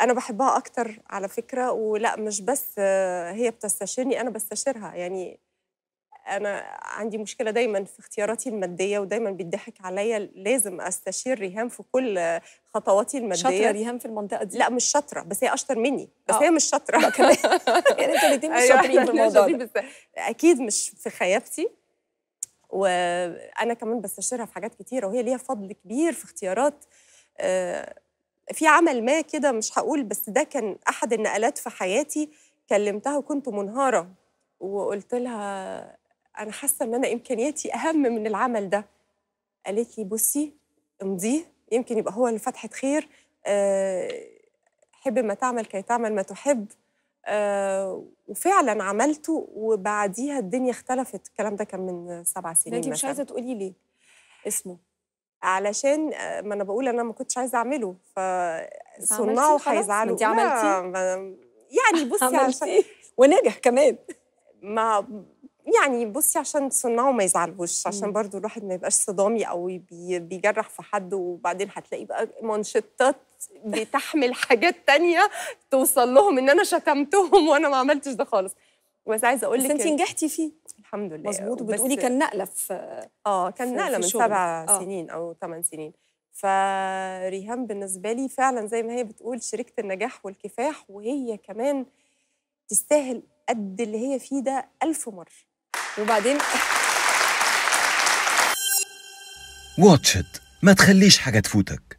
أنا بحبها أكتر على فكرة، ولا مش بس هي بتستشيرني أنا بستشيرها. يعني أنا عندي مشكلة دايما في اختياراتي المادية، ودايما بيضحك عليا، لازم أستشير ريهام في كل خطواتي المادية. شاطرة ريهام في المنطقة دي؟ لا مش شاطرة، بس هي أشطر مني، بس هي مش شاطرة يعني أنتوا الاتنين مش شاطرين في الموضوع ده. أكيد مش في خيابتي، وأنا كمان بستشيرها في حاجات كتيرة، وهي ليها فضل كبير في اختيارات. في عمل ما كده مش هقول، بس ده كان أحد النقلات في حياتي، كلمتها وكنت منهارة وقلت لها أنا حاسة إن أنا إمكانياتي أهم من العمل ده. قالت لي بصي امضيه، يمكن يبقى هو اللي فتحة خير. حب ما تعمل كي تعمل ما تحب. وفعلا عملته، وبعديها الدنيا اختلفت. الكلام ده كان من 7 سنين. انت مش عايزة تقولي ليه اسمه؟ علشان ما أنا بقول أنا ما كنتش عايزة أعمله، فصنعه هيزعلوا. أنت عملتيه؟ يعني بصي عشان ونجح كمان. ما يعني بصي عشان صنعه ما يزعلوش، عشان برضو الواحد ما يبقاش صدامي أو بيجرح في حد، وبعدين هتلاقي بقى منشطات بتحمل حاجات تانية توصل لهم إن أنا شتمتهم وأنا ما عملتش ده خالص. بس عايزة أقول لك أنت نجحتي فيه الحمد لله. مظبوط. وبتقولي كان نقلة في كان نقلة من 7 سنين أو 8 سنين. فريهام بالنسبة لي فعلا زي ما هي بتقول شريكة النجاح والكفاح، وهي كمان تستاهل قد اللي هي فيه ده 1000 مرة. وبعدين واتش إت، ما تخليش حاجة تفوتك.